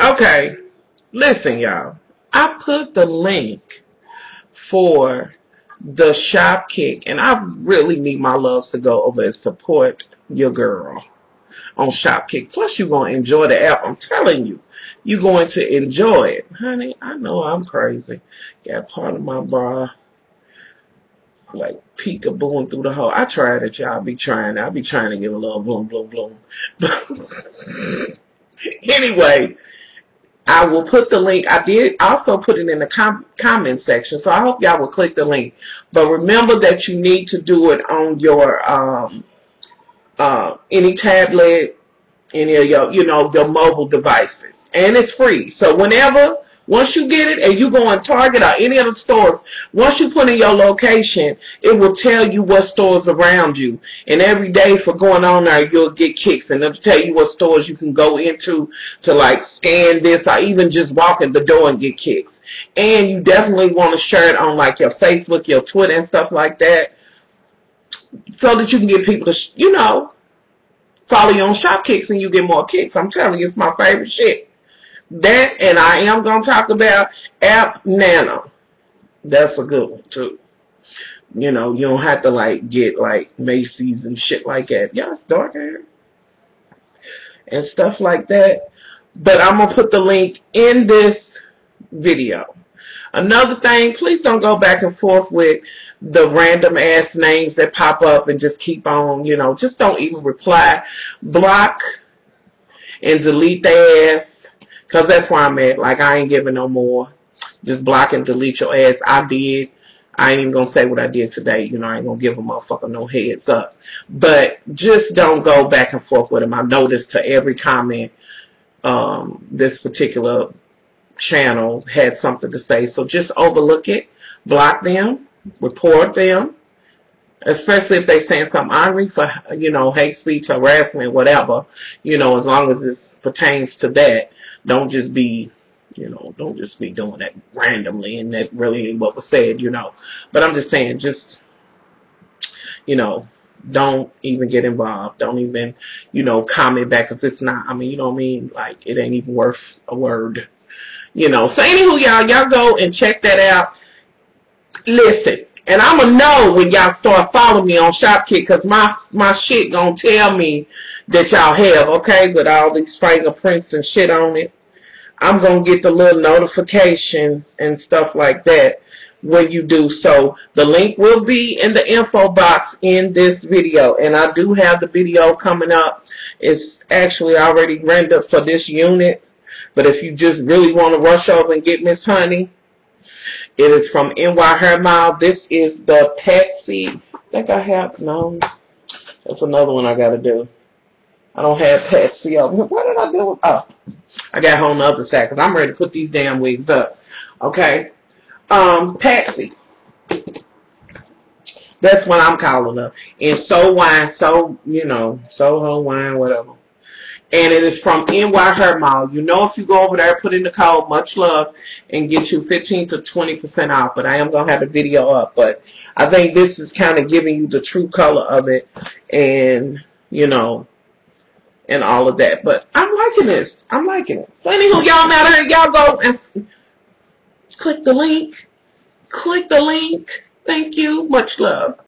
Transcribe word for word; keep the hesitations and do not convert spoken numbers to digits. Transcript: Okay, listen, y'all. I put the link for the Shopkick, and I really need my loves to go over and support your girl on Shopkick. Plus, you're going to enjoy the app. I'm telling you, you're going to enjoy it. Honey, I know I'm crazy. Got part of my bar like peekabooing through the hole. I tried it, y'all. I be trying. I be trying to get a little bloom, bloom, bloom. Anyway, I will put the link. I did also put it in the com comment section, so I hope y'all will click the link. But remember that you need to do it on your um, uh, any tablet, any of your you know your mobile devices, and it's free. So whenever once you get it and you go on Target or any of the stores, once you put in your location, it will tell you what stores around you. And every day for going on there, you'll get kicks. And it'll tell you what stores you can go into to like scan this or even just walk in the door and get kicks. And you definitely want to share it on like your Facebook, your Twitter and stuff like that, so that you can get people to, you know, follow you on Shopkicks and you get more kicks. I'm telling you, it's my favorite shit. That, and I am going to talk about App Nano. That's a good one, too. You know, you don't have to, like, get, like, Macy's and shit like that. Y'all, it's dark hair and stuff like that. But I'm going to put the link in this video. Another thing, please don't go back and forth with the random-ass names that pop up and just keep on, you know, just don't even reply. Block and delete their ass. Because that's where I'm at. Like, I ain't giving no more. Just block and delete your ass. I did. I ain't even going to say what I did today. You know, I ain't going to give a motherfucker no heads up. But just don't go back and forth with them. I noticed to every comment um, this particular channel had something to say. So just overlook it. Block them. Report them. Especially if they saying something angry for, you know, hate speech, harassment, whatever. You know, as long as this pertains to that. Don't just be, you know, don't just be doing that randomly, and that really ain't what was said, you know. But I'm just saying, just, you know, don't even get involved. Don't even, you know, comment back, because it's not, I mean, you know what I mean? Like, it ain't even worth a word, you know. So, anywho, y'all, y'all go and check that out. Listen, and I'm going to know when y'all start following me on Shopkick, because my, my shit going to tell me that y'all have, okay, with all these fingerprints and shit on it. I'm going to get the little notifications and stuff like that when you do. So the link will be in the info box in this video. And I do have the video coming up. It's actually already rendered for this unit. But if you just really want to rush over and get Miss Honey, it is from N Y Hermile. This is the Patsy. I think I have, no, that's another one I got to do. I don't have Patsy over here. What did I do? Oh, I got home the other side because I'm ready to put these damn wigs up. Okay. Um, Patsy. That's what I'm calling her. And Soho Wine, so, you know, Soho Wine, whatever. And it is from N Y Hermile. You know, if you go over there, put in the code Much Love and get you fifteen to twenty percent off. But I am going to have the video up. But I think this is kind of giving you the true color of it. And, you know, and all of that. But I'm liking this. I'm liking it. So anywho, y'all matter here. Y'all go and click the link. Click the link. Thank you. Much love.